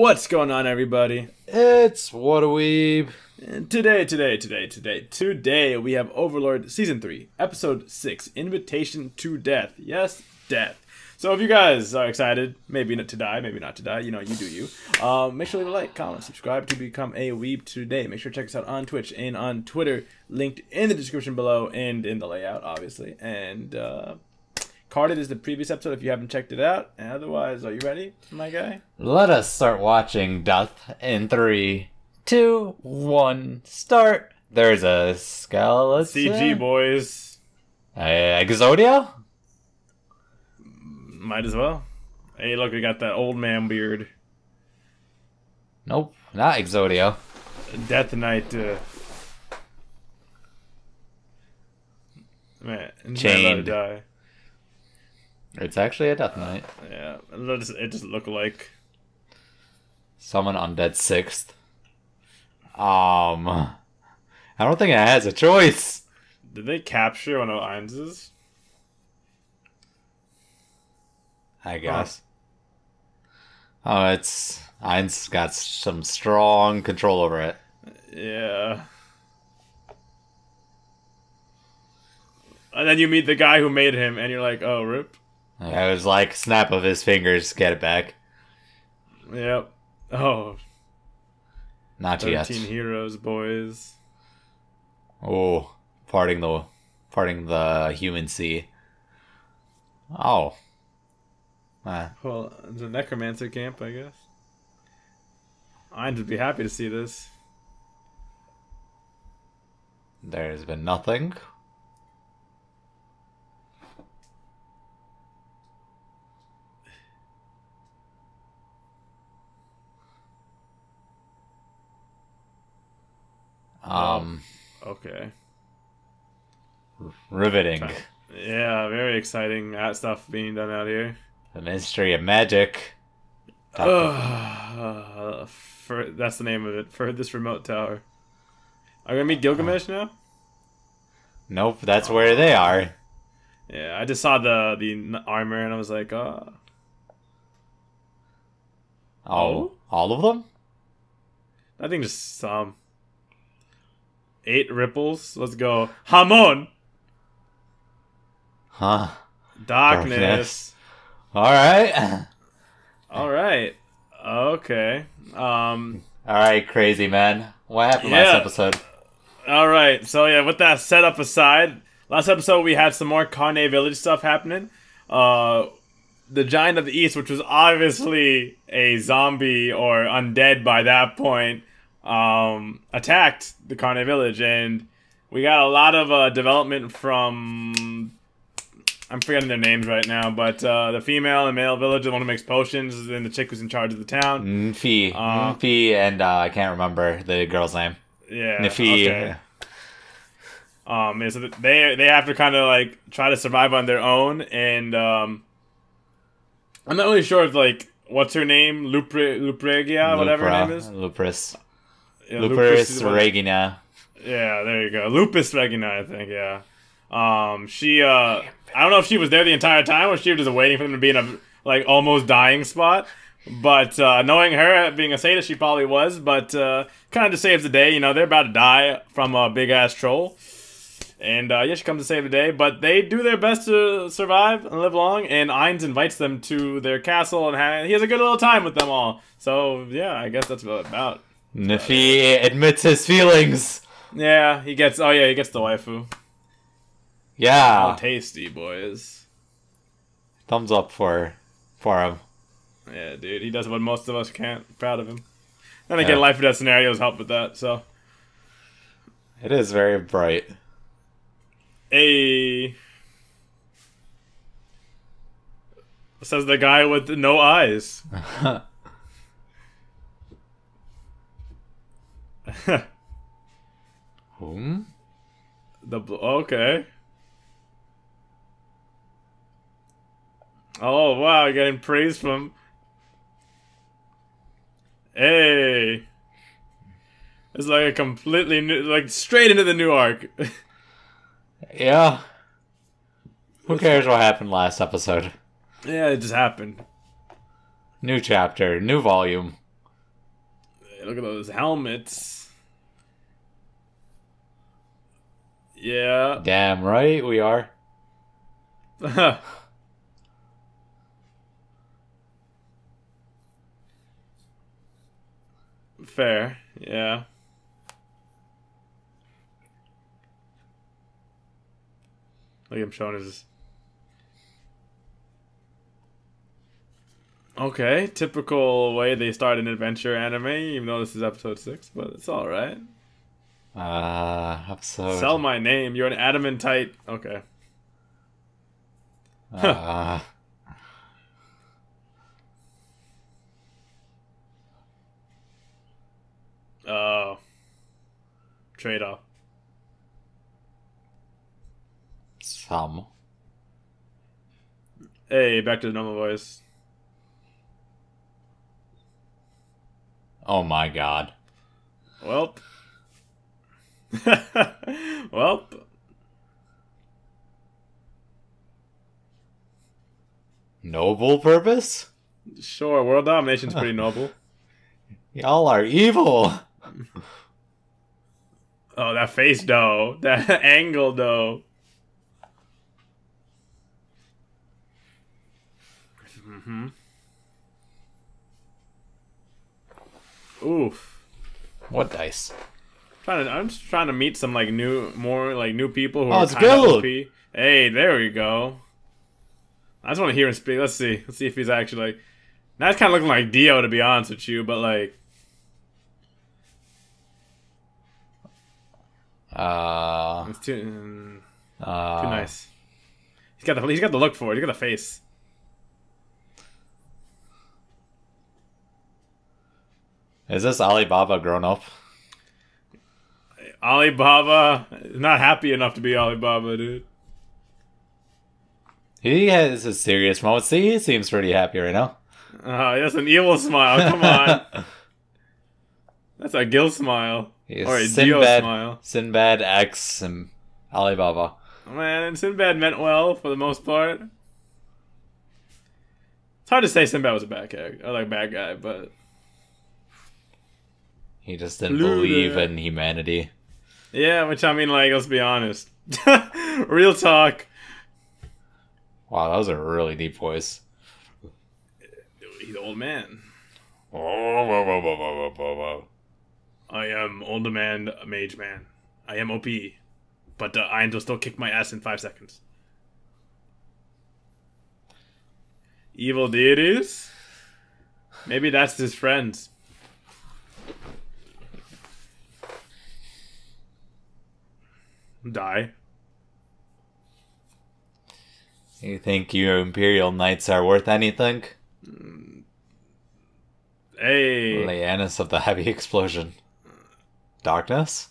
What's going on, everybody? It's What a Weeb. And today we have Overlord Season 3, Episode 6, Invitation to Death. Yes, death. So if you guys are excited, maybe not to die, maybe not to die, you know, you do you. Make sure to leave a like, comment, subscribe to become a Weeb today. Make sure to check us out on Twitch and on Twitter, linked in the description below and in the layout, obviously. And, Carded is the previous episode if you haven't checked it out. And otherwise, are you ready, my guy? Let us start watching death in 3, 2, 1, start. There's a skeleton. CG, boys. Exodia? Might as well. Hey, look, we got that old man beard. Nope, not Exodia. Death Knight. Man, chained. Die. It's actually a Death Knight. Yeah, it just looked like someone on Dead 6th. I don't think it has a choice. Did they capture one of Ainz's? I guess. Oh, it's Ainz got some strong control over it. Yeah. And then you meet the guy who made him, and you're like, oh, rip. I was like, snap of his fingers, get it back. Yep. Oh. Not 13 yet. 13 heroes, boys. Oh, parting the human sea. Oh. Well, it's a necromancer camp, I guess. I'd be happy to see this. There's been nothing. Okay. Riveting. Yeah, very exciting stuff being done out here. The mystery of magic. That's the name of it. For this remote tower. Are we gonna meet Gilgamesh now? Nope, that's where they are. Yeah, I just saw the armor and I was like, Oh, all of them? I think just some. 8 ripples. Let's go. Hamon! Huh. Darkness. Alright. Alright. Okay. Alright, crazy man. What happened last episode? Alright, so yeah, with that setup aside, last episode we had some more Kane village stuff happening. The Giant of the East, which was obviously a zombie or undead by that point, attacked the Kane village, and we got a lot of development from, I'm forgetting their names right now, but the female and male village, the one who makes potions, and the chick who's in charge of the town. Nfi. Nfi, and I can't remember the girl's name. Yeah. Nfi. Okay. Yeah, so they have to kind of like try to survive on their own, and I'm not really sure if like what's her name, Lupregia, whatever her name is. Lupris. Yeah, Lupus Regina. Yeah, there you go. Lupus Regina, I think, yeah. She, I don't know if she was there the entire time or she was just waiting for them to be in a, like, almost dying spot. But, knowing her, being a sadist, she probably was. But, kind of just saves the day. You know, they're about to die from a big-ass troll. And, yeah, she comes to save the day. But they do their best to survive and live long. And Ainz invites them to their castle. And he has a good little time with them all. So, yeah, I guess that's about it. Nfi admits his feelings. Yeah, he gets. Oh yeah, he gets the waifu. Yeah, oh, tasty boys. Thumbs up for him. Yeah, dude, he does what most of us can't. Proud of him. And again, life or death scenarios help with that. So it is very bright. Hey, says the guy with no eyes. Whom? Okay. Oh wow, getting praise from. Hey, it's like a completely new, like straight into the new arc. Yeah. Who cares what happened last episode? Yeah, it just happened. New chapter, new volume. Look at those helmets. Yeah. Damn right we are. Fair, yeah. Look at him showing his... Okay, typical way they start an adventure anime, even though this is episode 6, but it's alright. Episode... Sell my name, you're an adamantite... Okay. Oh. Trade-off. Some. Hey, back to the normal voice. Oh my god. Welp. Welp. Noble purpose? Sure, world domination's pretty noble. Y'all are evil! Oh, that face, though. That angle, though. Mm-hmm. Oof. What dice? I'm just trying to meet some, like, new people who are kind of OP. Hey, there we go. I just want to hear him speak. Let's see. Let's see if he's actually, like... Now it's kind of looking like Dio, to be honest with you, but, like... It's too nice. He's got the look for it. He's got the face. Is this Alibaba grown up? Alibaba is not happy enough to be Alibaba, dude. He has a serious moment. See, he seems pretty happy right now. He has an evil smile. Come on. That's a Gil smile. Or a Dio smile. Sinbad X and Alibaba. Man, Sinbad meant well for the most part. It's hard to say Sinbad was a bad character, or like a bad guy, but... He just didn't believe in humanity. Yeah, which I mean, like, let's be honest. Real talk. Wow, that was a really deep voice. He's an old man. Oh, I am old man, mage man. I am OP, but Ainz will still kick my ass in 5 seconds. Evil deities? Maybe that's his friends. Die. You think your Imperial Knights are worth anything? Hey! Leannis of the Heavy Explosion. Darkness?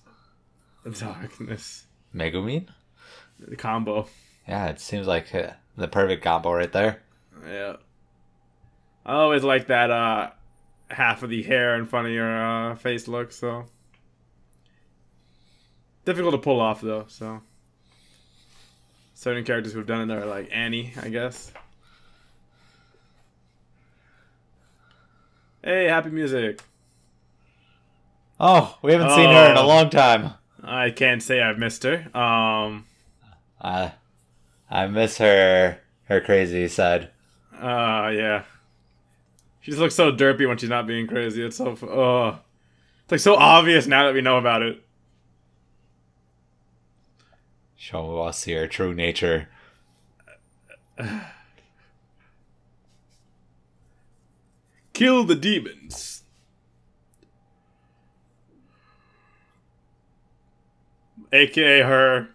Darkness. Megumin? The combo. Yeah, it seems like the perfect combo right there. Yeah. I always like that half of the hair in front of your face look, so... Difficult to pull off, though, so... Certain characters who've done it are like Annie, I guess. Hey, happy music. Oh, we haven't seen her in a long time. I can't say I've missed her. I miss her crazy side. Yeah. She just looks so derpy when she's not being crazy. It's so... It's like so obvious now that we know about it. Show us your true nature. Kill the demons. AKA her.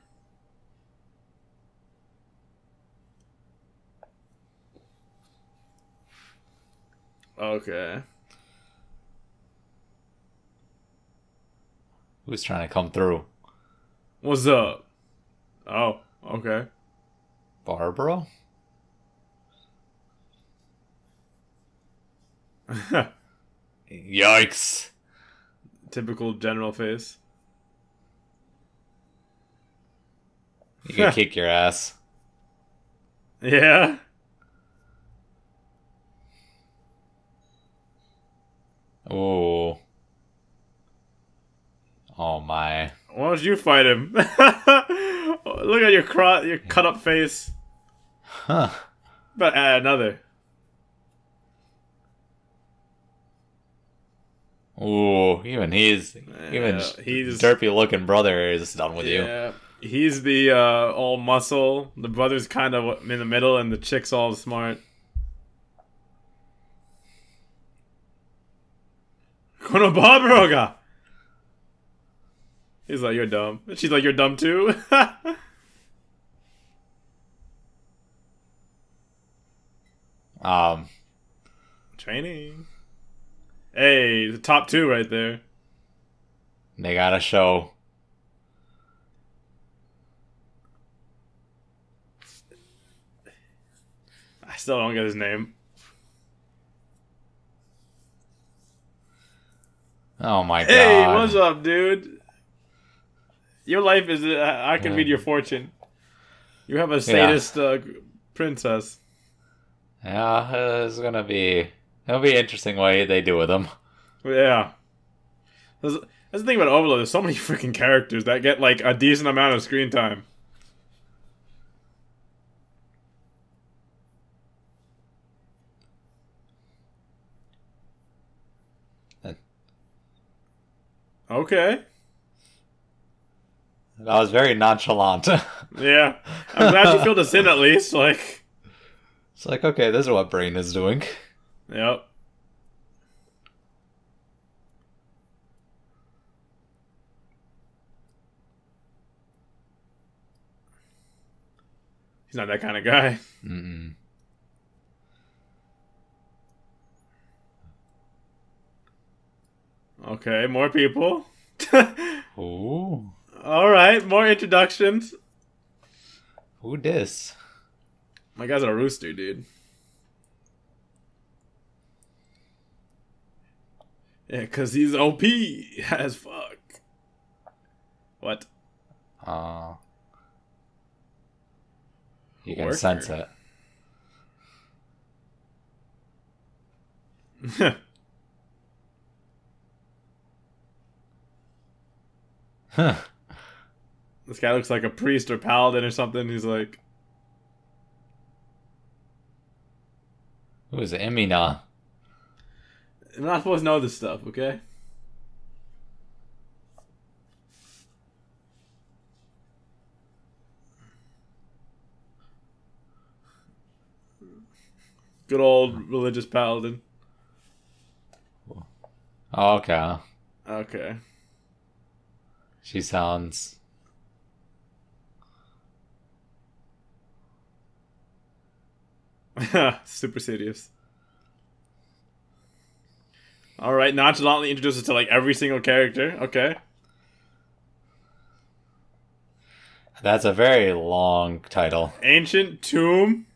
Okay. Who's trying to come through? What's up? Oh, okay. Barbara? Yikes. Typical general face. You can kick your ass. Yeah. Oh. Why don't you fight him? Look at your cut up face. Huh. But add another. Ooh, even he's even derpy looking brother is done with you. He's the all muscle. The brother's kind of in the middle, and the chick's all smart. Konobaburo ga. He's like, you're dumb. And she's like, you're dumb too. Training. Hey, the top two right there. They gotta show. I still don't get his name. Oh my god. Hey, what's up, dude? Your life is... I can read your fortune. You have a sadist princess. Yeah, it's gonna be... It'll be an interesting way they do with them. Yeah. That's the thing about Overlord. There's so many freaking characters that get, like, a decent amount of screen time. Okay. That was very nonchalant. Yeah. I'm glad you filled us in, at least. Like... It's like, okay, this is what Brain is doing. Yep. He's not that kind of guy. Mm-mm. Okay, more people. Ooh. All right, more introductions. Who dis? My guy's a rooster, dude. Yeah, 'cause he's OP as fuck. What? You can sense it. Huh. This guy looks like a priest or paladin or something. He's like... Who is it? Emina. I'm not supposed to know this stuff, okay? Good old religious paladin. Okay. Okay. She sounds... super serious. Alright, nonchalantly introduces to like every single character. Okay. That's a very long title. Ancient Tomb?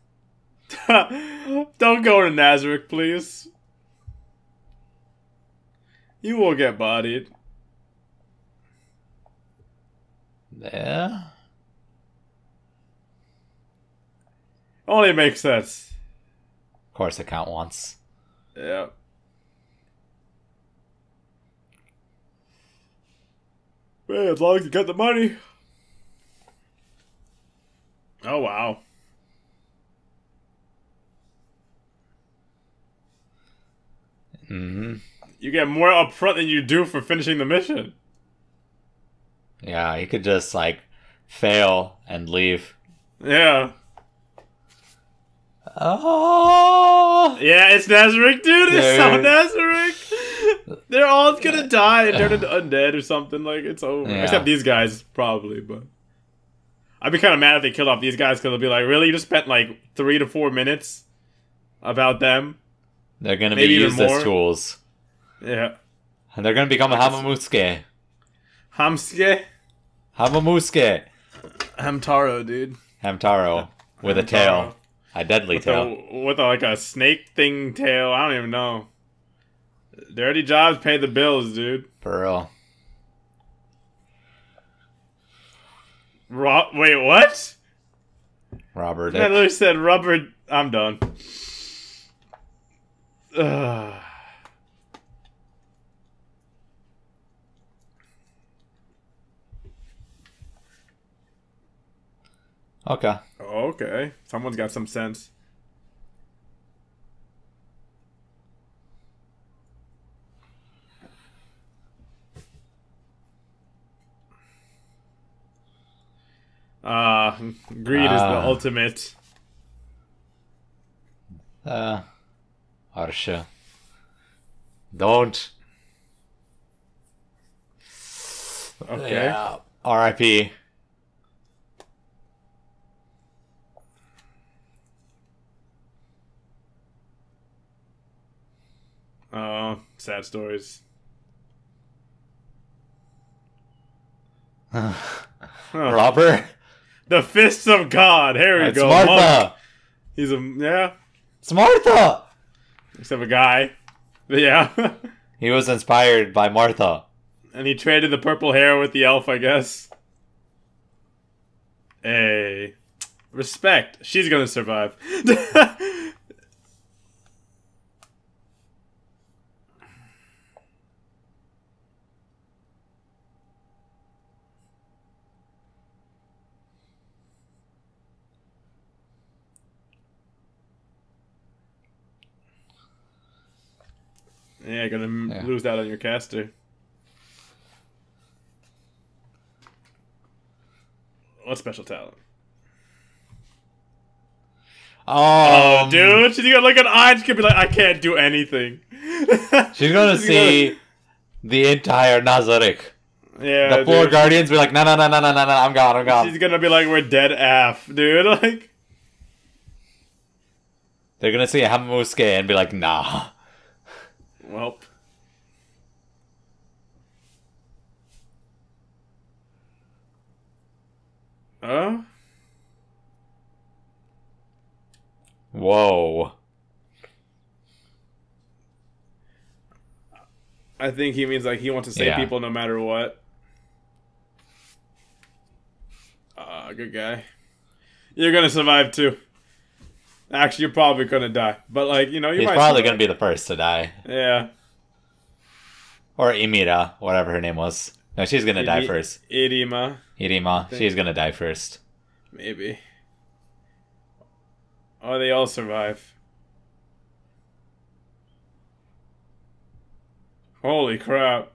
Don't go to Nazarick, please. You will get bodied. Yeah. Only makes sense. Of course, account once. Yeah. Well, as long as you got the money. Oh, wow. Mm-hmm. You get more upfront than you do for finishing the mission. Yeah, you could just, like, fail and leave. Yeah. Oh! Yeah, it's Nazarick, dude! It's so Nazarick! They're all gonna die and turn into undead or something. Like, it's over. Yeah. Except these guys, probably. But I'd be kind of mad if they killed off these guys because they'll be like, really? You just spent like 3 to 4 minutes about them? They're gonna maybe be used as tools. Yeah. And they're gonna become a Hamsuke. Hamsuke? Hamsuke. Hamtaro, dude. Hamtaro. With a tail. A deadly tail. With like a snake thing tail. I don't even know. Dirty jobs pay the bills, dude. For real. Wait, what? Robert. I literally said Robert. I'm done. Ugh. Okay. Okay. Someone's got some sense. Greed is the ultimate. Arche. Don't. Okay. Yeah. R.I.P. Oh, sad stories. Robber? The fists of God. Here we go. Smartha. Monk. He's a yeah. Smartha. Except a guy. But yeah. He was inspired by Martha. And he traded the purple hair with the elf, I guess. Hey. Respect. She's gonna survive. Yeah, you're gonna lose out on your caster. What special talent? Oh, dude, she's gonna look at Ainz and be like, I can't do anything. She's gonna see the entire Nazarick. Yeah, the four guardians be like, no, no, no, no, no, no, no, I'm gone, I'm gone. She's gonna be like, we're dead af, dude. Like, they're gonna see Hamsuke and be like, nah. Well, whoa. I think he means like he wants to save people no matter what. Good guy. You're gonna survive too. Actually, you're probably gonna die, but like you know, he's probably gonna be the first to die. Yeah. Or Imira, whatever her name was. No, she's gonna die first. Irima. Irima. She's gonna die first. Maybe. Oh, they all survive. Holy crap.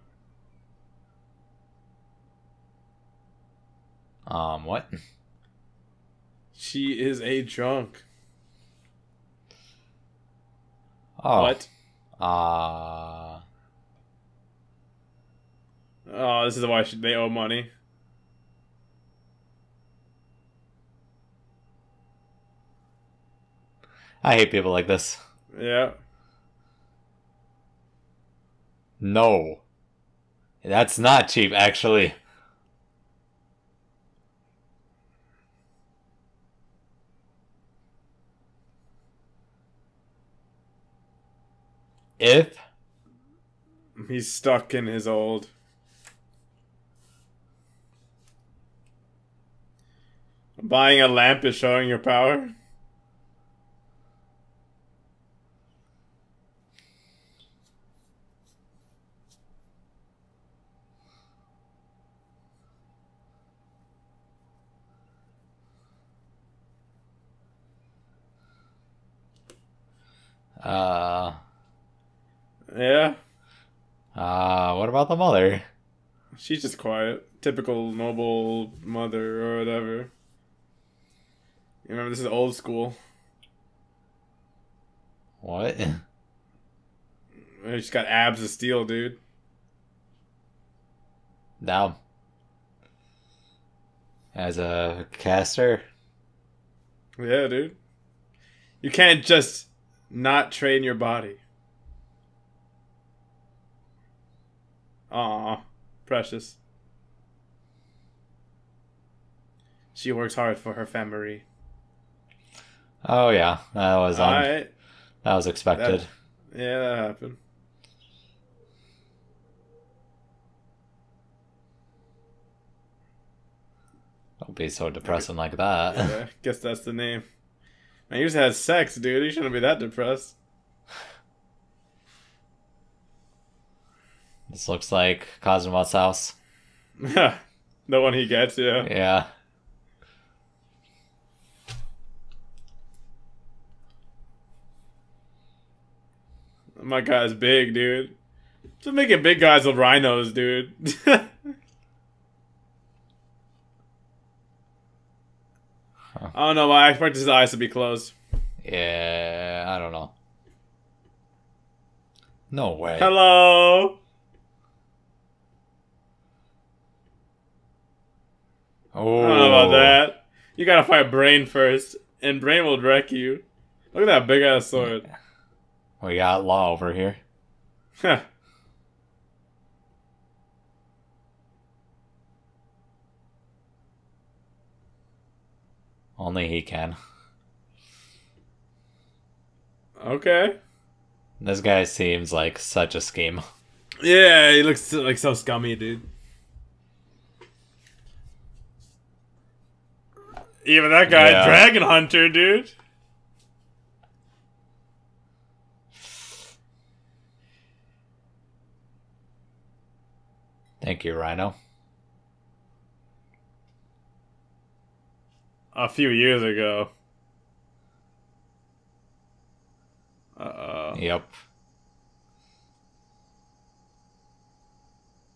What? She is a drunk. Oh. What? Oh, this is why they owe money. I hate people like this. Yeah. No. That's not cheap, actually. If he's stuck in his old buying a lamp is showing your power. Yeah. What about the mother? She's just quiet. Typical noble mother or whatever. You remember, this is old school. What? She's got abs of steel, dude. Now, as a caster? Yeah, dude. You can't just not train your body. Aw, precious. She works hard for her family. Oh yeah, that was on. That was expected. Yeah, that happened. Don't be so depressing like that. Yeah, I guess that's the name. Man, you just had sex, dude. You shouldn't be that depressed. This looks like Kazuma's house. The one he gets, yeah. Yeah. My guy's big, dude. Just making big guys with rhinos, dude. Huh. I don't know, but I expect his eyes to be closed. Yeah, I don't know. No way. Hello. Oh. I don't know about that. You gotta fight Brain first, and Brain will wreck you. Look at that big ass sword. We got Law over here. Huh. Only he can. Okay. This guy seems like such a scheme. Yeah, he looks like so scummy, dude. Even that guy, yeah. Dragon Hunter, dude. Thank you, Rhino. A few years ago. Yep.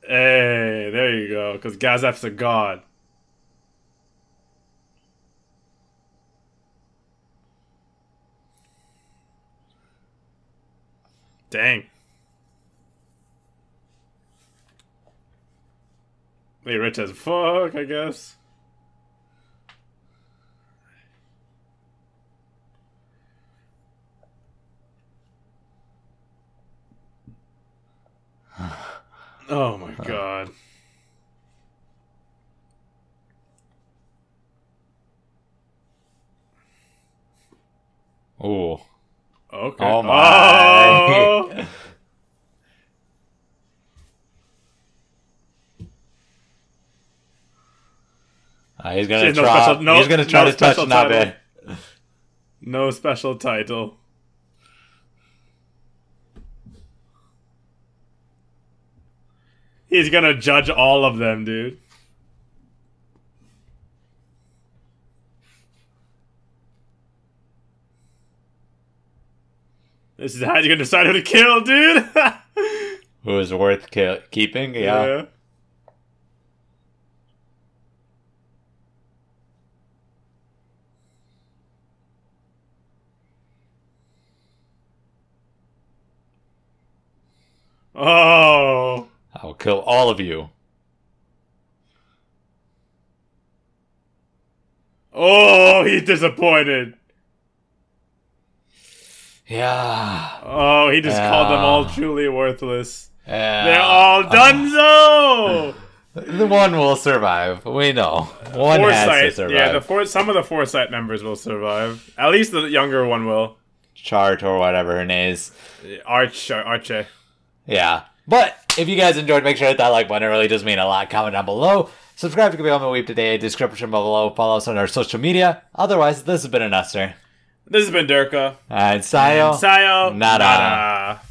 Hey, there you go. Because Gazap's a god. Dang. They rich as fuck, I guess. Oh my god. Oh. Okay. Oh my. Oh. He's gonna try to touch Nabe. No special title. He's gonna judge all of them, dude. This is how you're gonna decide who to kill, dude. Who is worth keeping? Yeah. Yeah. Oh. I'll kill all of you. Oh, he's disappointed. Yeah. Oh, he just called them all truly worthless. Yeah. They're all donezo. The one will survive. We know. One has to survive. Yeah, some of the Foresight members will survive. At least the younger one will. Chart or whatever her name is. Arche. Yeah. But if you guys enjoyed, make sure to hit that like button. It really does mean a lot. Comment down below. Subscribe to become a weep today. Description below. Follow us on our social media. Otherwise, this has been Anuster. This has been Durka. And Sayo. Nada.